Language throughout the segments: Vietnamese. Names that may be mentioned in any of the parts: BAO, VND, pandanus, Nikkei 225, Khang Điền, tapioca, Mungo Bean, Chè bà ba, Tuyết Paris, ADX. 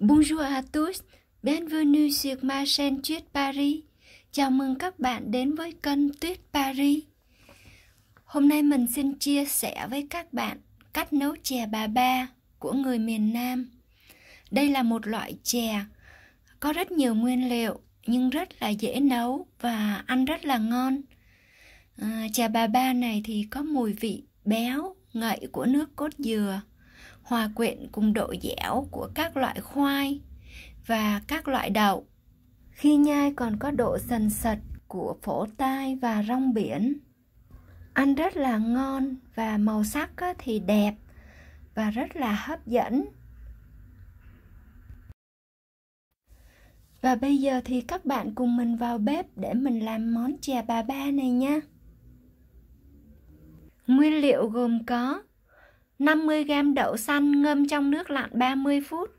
Bonjour à tous, bienvenue sur ma chaîne Tuyết Paris. Chào mừng các bạn đến với kênh Tuyết Paris. Hôm nay mình xin chia sẻ với các bạn cách nấu chè bà ba của người miền Nam. Đây là một loại chè có rất nhiều nguyên liệu nhưng rất là dễ nấu và ăn rất là ngon. Chè bà ba này thì có mùi vị béo, ngậy của nước cốt dừa, hòa quyện cùng độ dẻo của các loại khoai và các loại đậu. Khi nhai còn có độ sần sật của phổ tai và rong biển. Ăn rất là ngon và màu sắc thì đẹp và rất là hấp dẫn. Và bây giờ thì các bạn cùng mình vào bếp để mình làm món chè bà ba này nha. Nguyên liệu gồm có 50g đậu xanh ngâm trong nước lạnh 30 phút,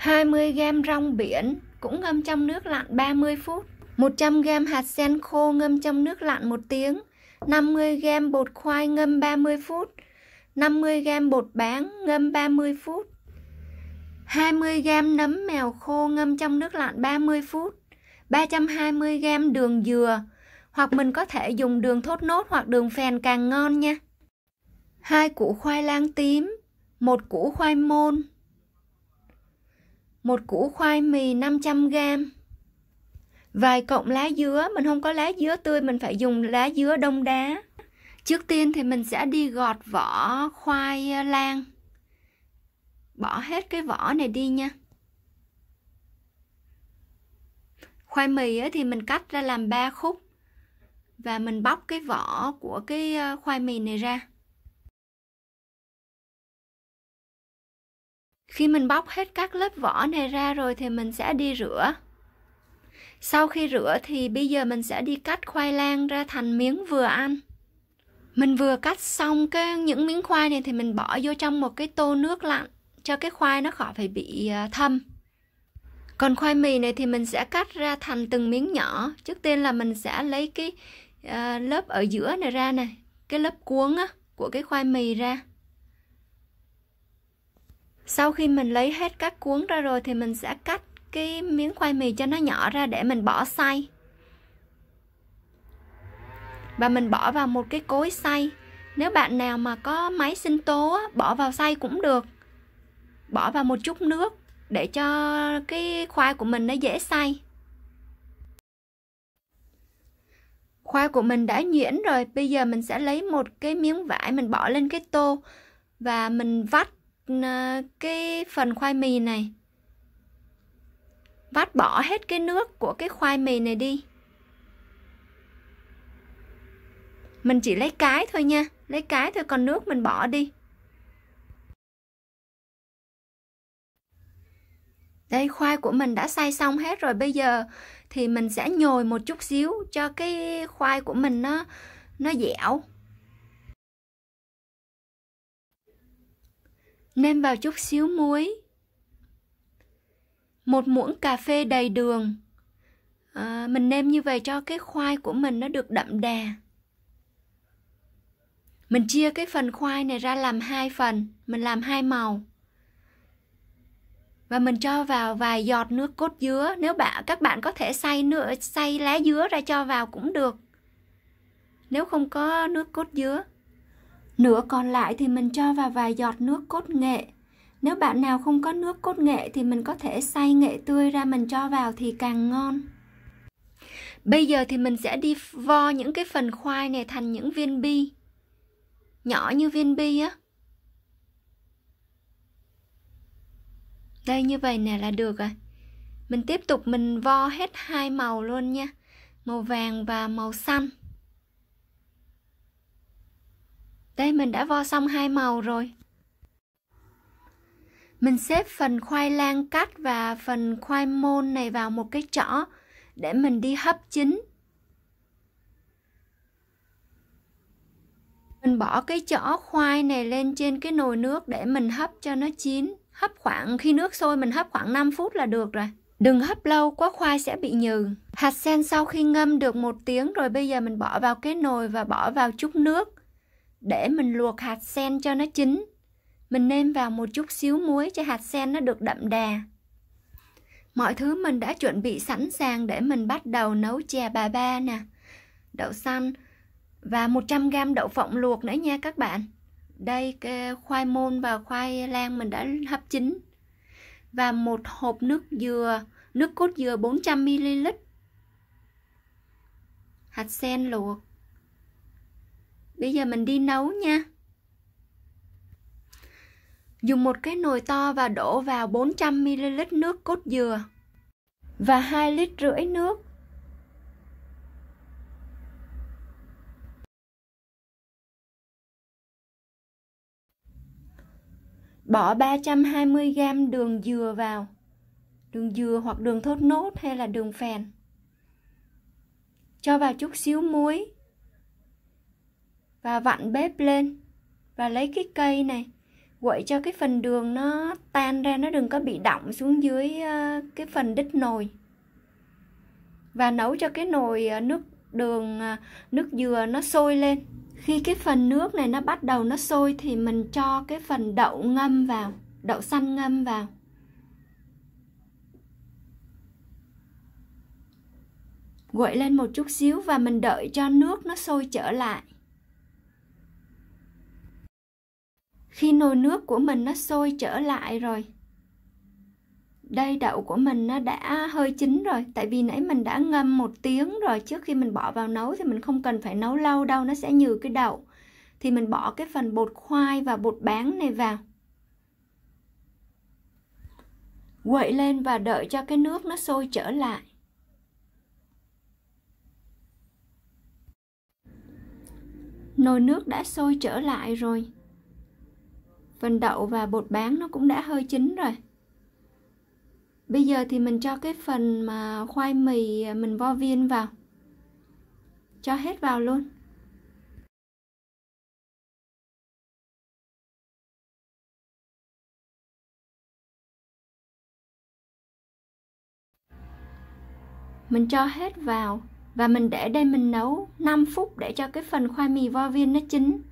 20g rong biển cũng ngâm trong nước lạnh 30 phút, 100g hạt sen khô ngâm trong nước lạnh 1 tiếng, 50g bột khoai ngâm 30 phút, 50g bột bán ngâm 30 phút, 20g nấm mèo khô ngâm trong nước lạnh 30 phút, 320g đường dừa, hoặc mình có thể dùng đường thốt nốt hoặc đường phèn càng ngon nha. 2 củ khoai lang tím, 1 củ khoai môn, 1 củ khoai mì 500g, vài cọng lá dứa. Mình không có lá dứa tươi, mình phải dùng lá dứa đông đá. Trước tiên thì mình sẽ đi gọt vỏ khoai lang, bỏ hết cái vỏ này đi nha. Khoai mì thì mình cắt ra làm 3 khúc và mình bóc cái vỏ của cái khoai mì này ra. Khi mình bóc hết các lớp vỏ này ra rồi thì mình sẽ đi rửa. Sau khi rửa thì bây giờ mình sẽ đi cắt khoai lang ra thành miếng vừa ăn. Mình vừa cắt xong những miếng khoai này thì mình bỏ vô trong một cái tô nước lạnh cho cái khoai nó khỏi phải bị thâm. Còn khoai mì này thì mình sẽ cắt ra thành từng miếng nhỏ. Trước tiên là mình sẽ lấy cái lớp ở giữa này ra này, cái lớp cuống của cái khoai mì ra. Sau khi mình lấy hết các cuống ra rồi thì mình sẽ cắt cái miếng khoai mì cho nó nhỏ ra để mình bỏ xay. Và mình bỏ vào một cái cối xay. Nếu bạn nào mà có máy sinh tố bỏ vào xay cũng được. Bỏ vào một chút nước để cho cái khoai của mình nó dễ xay. Khoai của mình đã nhuyễn rồi. Bây giờ mình sẽ lấy một cái miếng vải mình bỏ lên cái tô và mình vắt cái phần khoai mì này, vắt bỏ hết cái nước của cái khoai mì này đi. Mình chỉ lấy cái thôi nha, lấy cái thôi, còn nước mình bỏ đi. Đây, khoai của mình đã xay xong hết rồi. Bây giờ thì mình sẽ nhồi một chút xíu cho cái khoai của mình nó dẻo. Nêm vào chút xíu muối, 1 muỗng cà phê đầy đường. Mình nêm như vậy cho cái khoai của mình nó được đậm đà. Mình chia cái phần khoai này ra làm 2 phần, mình làm 2 màu. Và mình cho vào vài giọt nước cốt dứa. Nếu các bạn có thể xay lá dứa ra cho vào cũng được, nếu không có nước cốt dứa. Nửa còn lại thì mình cho vào vài giọt nước cốt nghệ. Nếu bạn nào không có nước cốt nghệ thì mình có thể xay nghệ tươi ra mình cho vào thì càng ngon. Bây giờ thì mình sẽ đi vo những cái phần khoai này thành những viên bi, nhỏ như viên bi Đây, như vậy nè là được rồi. Mình tiếp tục mình vo hết 2 màu luôn nha, màu vàng và màu xanh. Đây, mình đã vo xong 2 màu rồi. Mình xếp phần khoai lang cắt và phần khoai môn này vào một cái chõ để mình đi hấp chín. Mình bỏ cái chõ khoai này lên trên cái nồi nước để mình hấp cho nó chín. Hấp khoảng, khi nước sôi mình hấp khoảng 5 phút là được rồi. Đừng hấp lâu quá khoai sẽ bị nhừ. Hạt sen sau khi ngâm được 1 tiếng rồi, bây giờ mình bỏ vào cái nồi và bỏ vào chút nước để mình luộc hạt sen cho nó chín. Mình nêm vào một chút xíu muối cho hạt sen nó được đậm đà. Mọi thứ mình đã chuẩn bị sẵn sàng để mình bắt đầu nấu chè bà ba nè. Đậu xanh và 100g đậu phộng luộc nữa nha các bạn. Đây, khoai môn và khoai lang mình đã hấp chín. Và một hộp nước dừa, nước cốt dừa 400ml. Hạt sen luộc. Bây giờ mình đi nấu nha. Dùng một cái nồi to và đổ vào 400ml nước cốt dừa và 2,5 lít nước. Bỏ 320g đường dừa vào. Đường dừa hoặc đường thốt nốt hay là đường phèn. Cho vào chút xíu muối. Và vặn bếp lên. Và lấy cái cây này quậy cho cái phần đường nó tan ra, nó đừng có bị đọng xuống dưới cái phần đít nồi. Và nấu cho cái nồi nước dừa nó sôi lên. Khi cái phần nước này nó bắt đầu nó sôi thì mình cho cái phần đậu ngâm vào, đậu xanh ngâm vào. Nguội lên một chút xíu và mình đợi cho nước nó sôi trở lại. Khi nồi nước của mình nó sôi trở lại rồi. Đây, đậu của mình nó đã hơi chín rồi. Tại vì nãy mình đã ngâm 1 tiếng rồi. Trước khi mình bỏ vào nấu thì mình không cần phải nấu lâu đâu, nó sẽ nhừ cái đậu. Thì mình bỏ cái phần bột khoai và bột bán này vào. Quậy lên và đợi cho cái nước nó sôi trở lại. Nồi nước đã sôi trở lại rồi. Phần đậu và bột bán nó cũng đã hơi chín rồi. Bây giờ thì mình cho cái phần mà khoai mì mình vo viên vào. Cho hết vào luôn. Mình cho hết vào và mình để đây mình nấu 5 phút để cho cái phần khoai mì vo viên nó chín.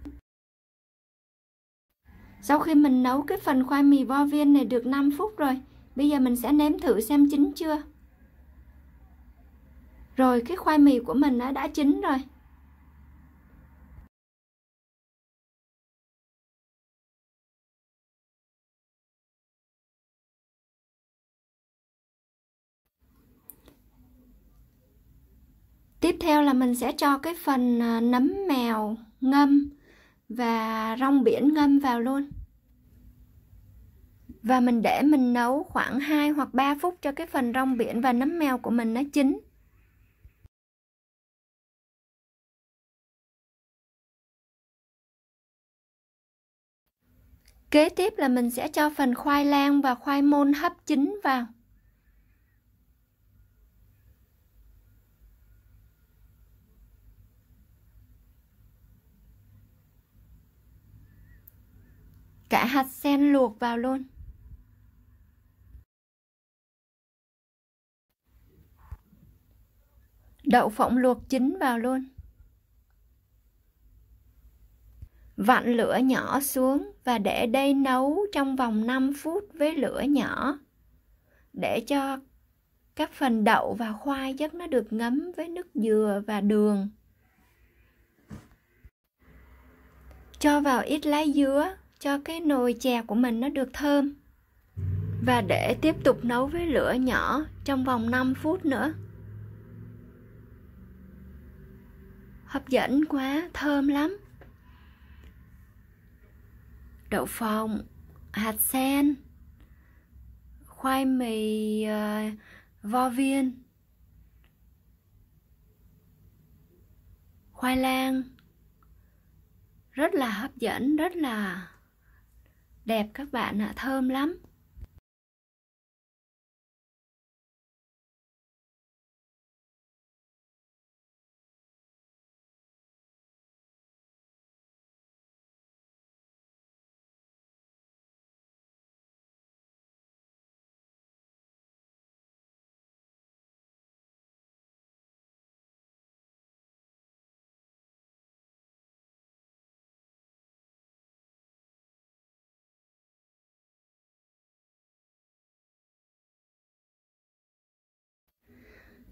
Sau khi mình nấu cái phần khoai mì vo viên này được 5 phút rồi, bây giờ mình sẽ nếm thử xem chín chưa. Rồi, cái khoai mì của mình đã chín rồi. Tiếp theo là mình sẽ cho cái phần nấm mèo ngâm và rong biển ngâm vào luôn. Và mình để mình nấu khoảng 2 hoặc 3 phút cho cái phần rong biển và nấm mèo của mình nó chín. Kế tiếp là mình sẽ cho phần khoai lang và khoai môn hấp chín vào. Cả hạt sen luộc vào luôn. Đậu phộng luộc chín vào luôn. Vặn lửa nhỏ xuống và để đây nấu trong vòng 5 phút với lửa nhỏ. Để cho các phần đậu và khoai chắc nó được ngấm với nước dừa và đường. Cho vào ít lá dứa cho cái nồi chè của mình nó được thơm. Và để tiếp tục nấu với lửa nhỏ trong vòng 5 phút nữa. Hấp dẫn quá, thơm lắm. Đậu phộng, hạt sen, khoai mì vo viên, khoai lang. Rất là hấp dẫn, rất là đẹp các bạn ạ, thơm lắm.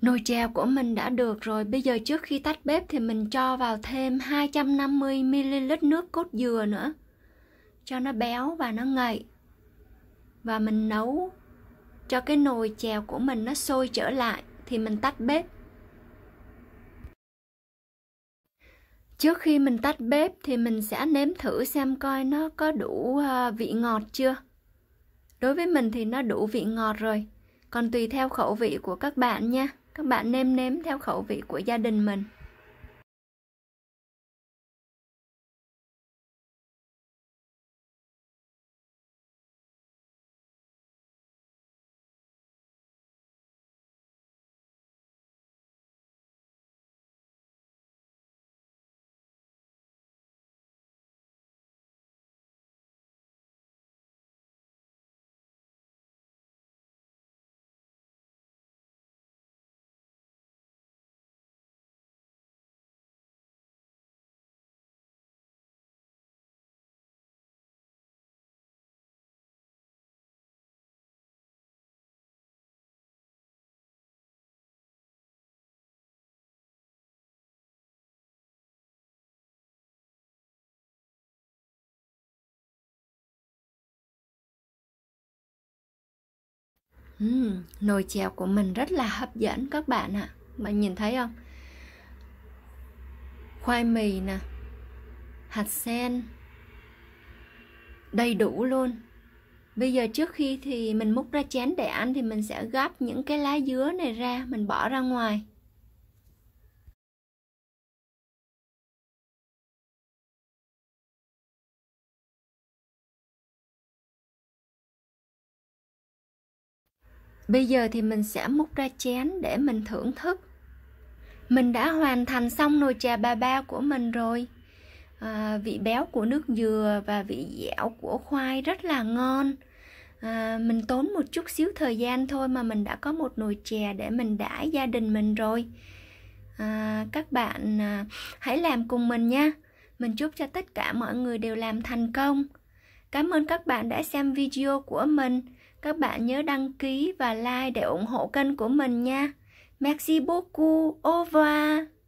Nồi chè của mình đã được rồi, bây giờ trước khi tắt bếp thì mình cho vào thêm 250 ml nước cốt dừa nữa cho nó béo và nó ngậy. Và mình nấu cho cái nồi chè của mình nó sôi trở lại thì mình tắt bếp. Trước khi mình tắt bếp thì mình sẽ nếm thử xem coi nó có đủ vị ngọt chưa. Đối với mình thì nó đủ vị ngọt rồi. Còn tùy theo khẩu vị của các bạn nha. Các bạn nêm nếm theo khẩu vị của gia đình mình. Nồi chè của mình rất là hấp dẫn các bạn ạ. Bạn nhìn thấy không? Khoai mì nè, hạt sen, đầy đủ luôn. Bây giờ trước khi thì mình múc ra chén để ăn thì mình sẽ gắp những cái lá dứa này ra, mình bỏ ra ngoài. Bây giờ thì mình sẽ múc ra chén để mình thưởng thức. Mình đã hoàn thành xong nồi chè bà ba của mình rồi. Vị béo của nước dừa và vị dẻo của khoai rất là ngon. Mình tốn một chút xíu thời gian thôi mà mình đã có một nồi chè để mình đãi gia đình mình rồi. Các bạn hãy làm cùng mình nha. Mình chúc cho tất cả mọi người đều làm thành công. Cảm ơn các bạn đã xem video của mình. Các bạn nhớ đăng ký và like để ủng hộ kênh của mình nha. Merci beaucoup. Au revoir.